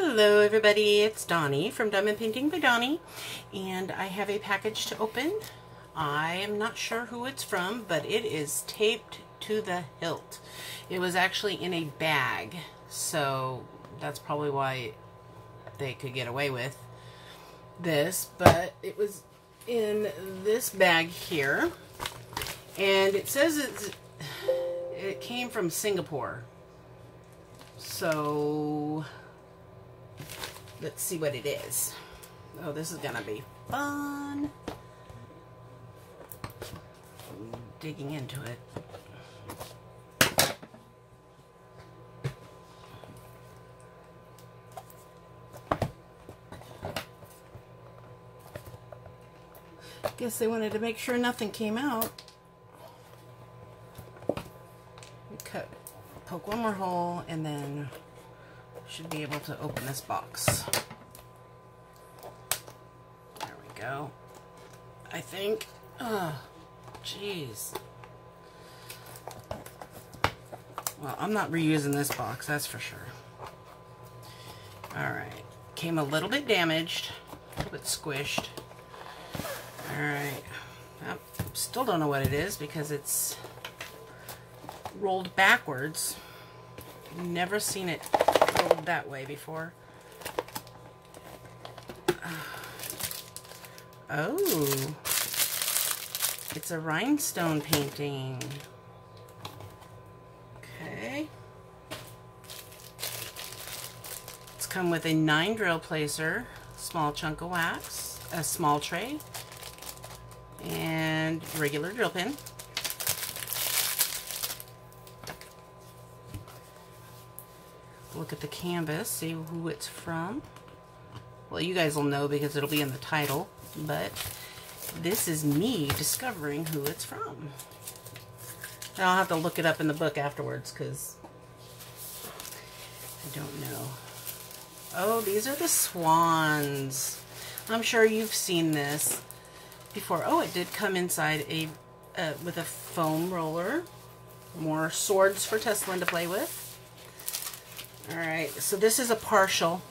Hello everybody, it's Donnie from Diamond Painting by Donnie, and I have a package to open. I am not sure who it's from, but it is taped to the hilt. It was actually in a bag, so that's probably why they could get away with this, but it was in this bag here, and it says it came from Singapore. So let's see what it is. Oh, this is gonna be fun. I'm digging into it. Guess they wanted to make sure nothing came out. Poke one more hole, and then should be able to open this box. There we go. I think. Oh, jeez. Well, I'm not reusing this box, that's for sure. Alright. Came a little bit damaged, a little bit squished. Alright. Still don't know what it is because it's rolled backwards. Never seen it rolled that way before. Oh, it's a rhinestone painting. Okay. It's come with a 9 drill placer, small chunk of wax, a small tray, and regular drill pin. Look at the canvas, see who it's from. Well, you guys will know because it'll be in the title, but this is me discovering who it's from. And I'll have to look it up in the book afterwards because I don't know. Oh, these are the swans. I'm sure you've seen this before. Oh, it did come inside a with a foam roller. More swords for Tesla to play with. Alright, so this is a partial,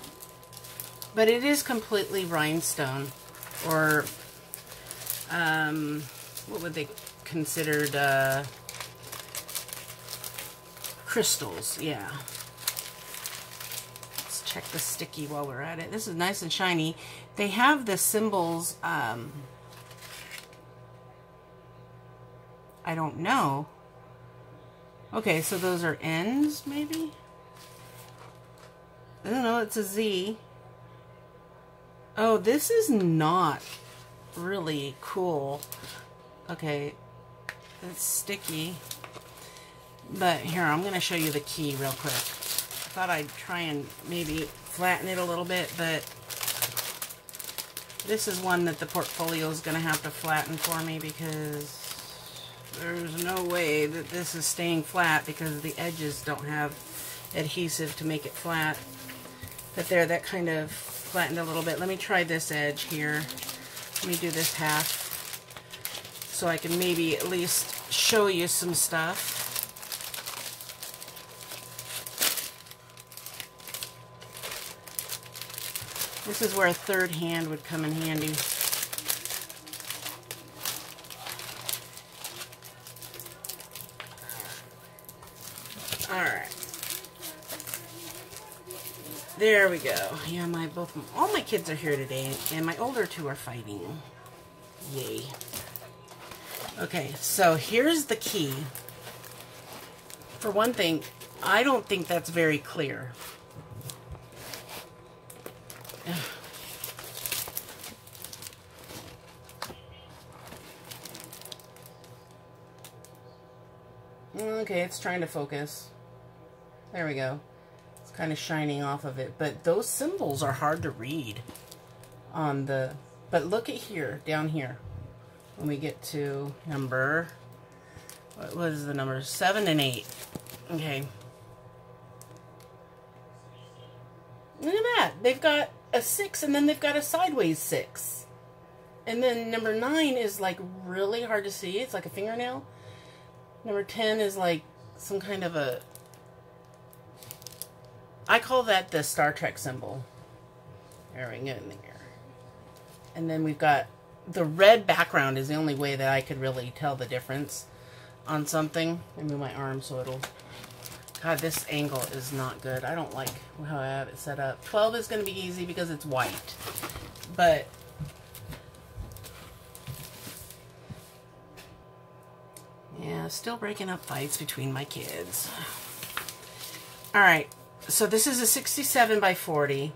but it is completely rhinestone, or what would they considered crystals, yeah. Let's check the sticky while we're at it. This is nice and shiny. They have the symbols, I don't know. Okay, so those are N's maybe? I don't know, it's a Z. Oh, this is not really cool. Okay, it's sticky. But here, I'm going to show you the key real quick. I thought I'd try and maybe flatten it a little bit, but this is one that the portfolio is going to have to flatten for me because there's no way that this is staying flat because the edges don't have adhesive to make it flat. But there, that kind of flattened a little bit. Let me try this edge here. Let me do this half so I can maybe at least show you some stuff. This is where a third hand would come in handy. Alright. There we go. Yeah, all my kids are here today, and my older two are fighting. Yay. Okay, so here's the key. For one thing, I don't think that's very clear. Okay, it's trying to focus. There we go. Kind of shining off of it, but those symbols are hard to read on the, but look at here, down here, when we get to number, what was the number, 7 and 8, okay, look at that, they've got a 6 and then they've got a sideways 6, and then number 9 is like really hard to see, it's like a fingernail, number 10 is like some kind of a I call that the Star Trek symbol. There we go in there. And then we've got the red background is the only way that I could really tell the difference on something. Let me move my arm so it'll... God, this angle is not good. I don't like how I have it set up. 12 is going to be easy because it's white. But yeah, still breaking up fights between my kids. All right. So this is a 67 by 40.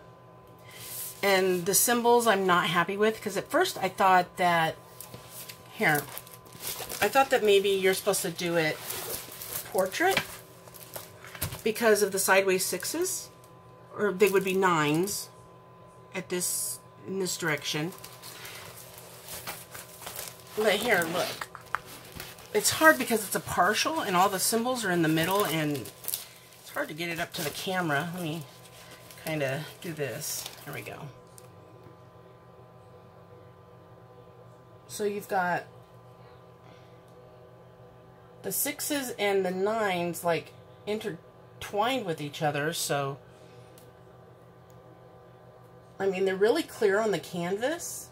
And the symbols I'm not happy with, because at first I thought that, here, I thought that maybe you're supposed to do it portrait because of the sideways sixes, or they would be nines at this, in this direction. But here, look, it's hard because it's a partial and all the symbols are in the middle and it's hard to get it up to the camera. Let me kind of do this. There we go. So you've got the sixes and the nines like intertwined with each other, so I mean they're really clear on the canvas,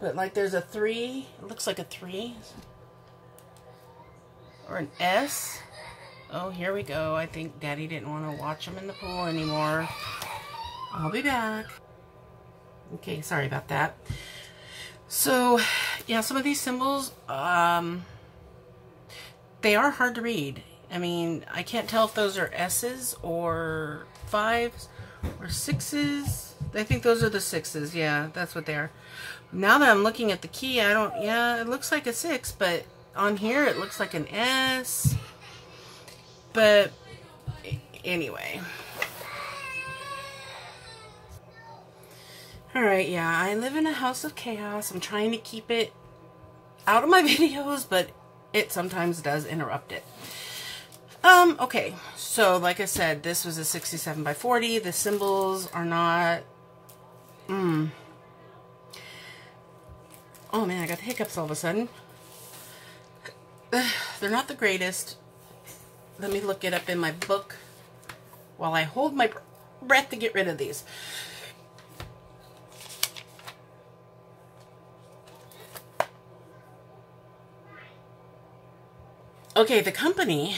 but like there's a 3, it looks like a 3 or an S. Oh, here we go. I think Daddy didn't want to watch him in the pool anymore. I'll be back. Okay, sorry about that. So, yeah, some of these symbols, they are hard to read. I mean, I can't tell if those are S's or 5s or 6s. I think those are the 6s. Yeah, that's what they are. Now that I'm looking at the key, I don't, yeah, it looks like a 6, but on here it looks like an S. But anyway. Alright, yeah, I live in a house of chaos. I'm trying to keep it out of my videos, but it sometimes does interrupt it. Okay, so like I said, this was a 67 by 40. The symbols are not... Oh man, I got the hiccups all of a sudden. They're not the greatest. Let me look it up in my book while I hold my breath to get rid of these. Okay, the company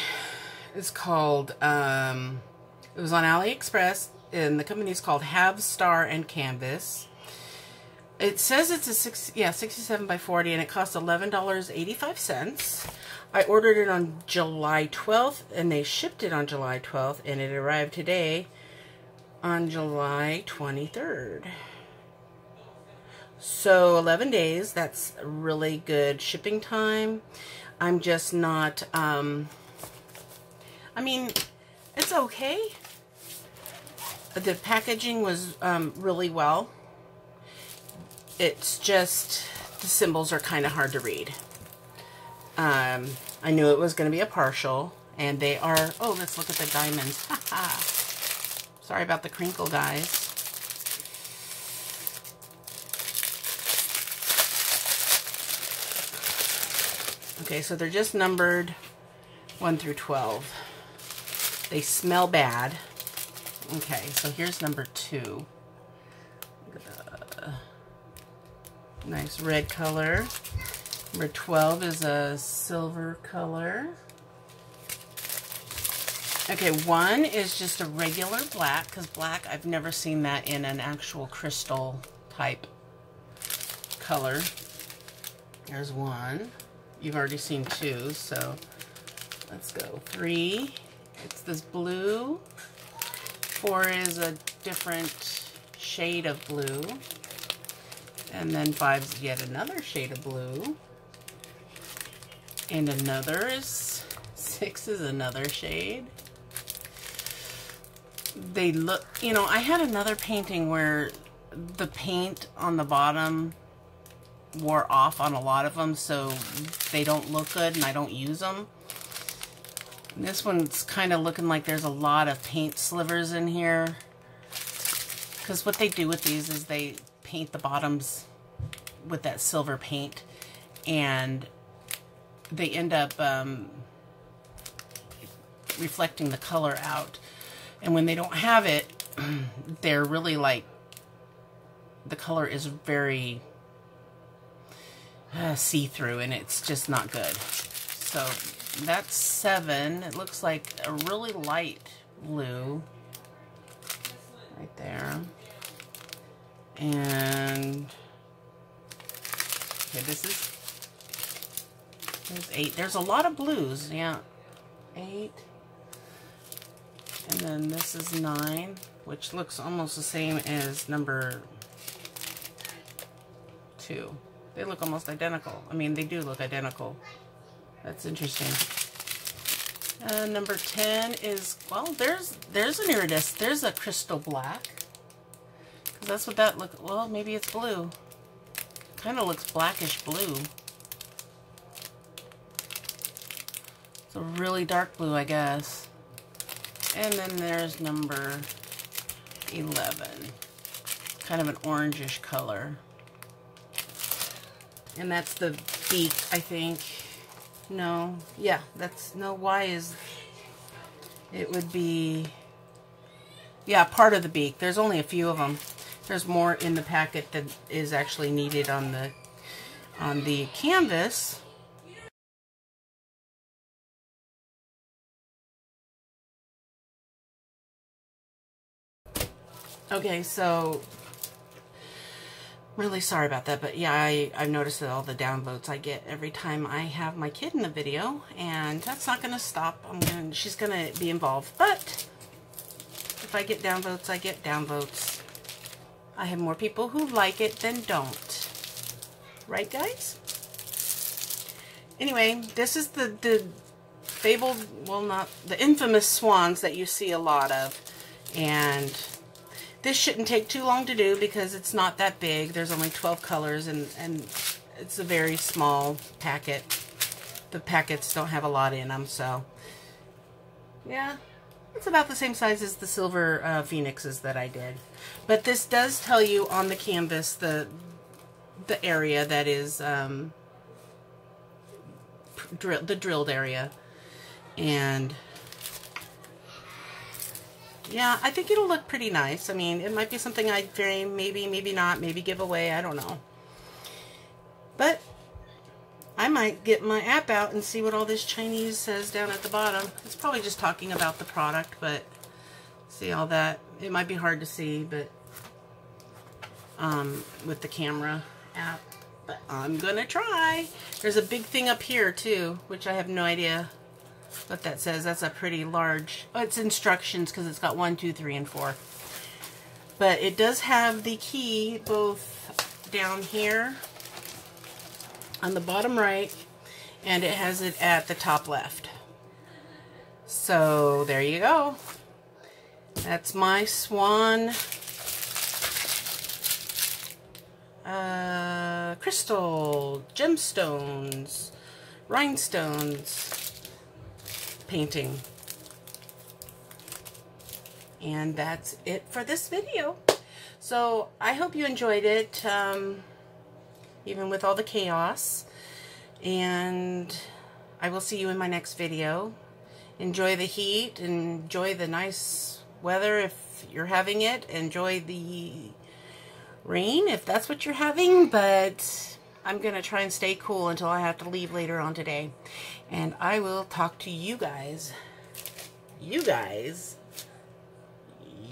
is called, it was on AliExpress, and the company is called Have Star and Canvas. It says it's a 67 by 40, and it costs $11.85. I ordered it on July 12th, and they shipped it on July 12th, and it arrived today on July 23rd. So 11 days, that's really good shipping time. I'm just not, I mean, it's okay. The packaging was really well. It's just, the symbols are kind of hard to read. I knew it was going to be a partial, and they are, oh, let's look at the diamonds. Sorry about the crinkle, guys. Okay, so they're just numbered 1 through 12. They smell bad. Okay, so here's number 2. Look at the nice red color. Number 12 is a silver color. Okay, 1 is just a regular black, because black, I've never seen that in an actual crystal type color. There's 1. You've already seen 2, so let's go. 3, it's this blue. 4 is a different shade of blue. And then 5 is yet another shade of blue. And another is 6 is another shade. They look, you know, I had another painting where the paint on the bottom wore off on a lot of them, so they don't look good and I don't use them. And this one's kind of looking like there's a lot of paint slivers in here. Because what they do with these is they paint the bottoms with that silver paint, and they end up reflecting the color out. And when they don't have it, they're really like, the color is very see-through, and it's just not good. So that's 7. It looks like a really light blue right there. And okay, this is, there's 8. There's a lot of blues. Yeah, 8. And then this is 9, which looks almost the same as number 2. They look almost identical. I mean, they do look identical. That's interesting. Number 10 is, well, there's an iridescent. There's a crystal black. Because that's what that look. Well, maybe it's blue. Kind of looks blackish blue. It's a really dark blue, I guess. And then there's number 11. Kind of an orangish color. And that's the beak, I think. No, yeah, that's, no, Y is, it would be, yeah, part of the beak. There's only a few of them. There's more in the packet that is actually needed on the canvas. Okay, so, really sorry about that, but yeah, I've noticed that all the downloads I get every time I have my kid in the video, and that's not going to stop. She's going to be involved, but if I get downloads, I get downloads. I have more people who like it than don't. Right, guys? Anyway, this is the fabled, well, not, the infamous swans that you see a lot of, and this shouldn't take too long to do because it's not that big. There's only 12 colors, and it's a very small packet. The packets don't have a lot in them, so yeah, it's about the same size as the silver phoenixes that I did. But this does tell you on the canvas the area that is the drilled area, and yeah, I think it'll look pretty nice. I mean, it might be something I'd frame, maybe not, maybe give away, I don't know. But I might get my app out and see what all this Chinese says down at the bottom. It's probably just talking about the product, but see all that. It might be hard to see, but with the camera app. But I'm gonna try. There's a big thing up here too, which I have no idea what that says. That's a pretty large, oh, it's instructions because it's got 1, 2, 3, and 4. But it does have the key both down here on the bottom right, and it has it at the top left. So there you go. That's my swan crystal, gemstones, rhinestones painting. And that's it for this video. So I hope you enjoyed it, even with all the chaos. And I will see you in my next video. Enjoy the heat, enjoy the nice weather if you're having it, enjoy the rain if that's what you're having, but I'm going to try and stay cool until I have to leave later on today. And I will talk to you guys.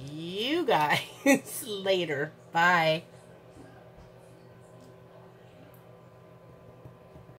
You guys later. Bye.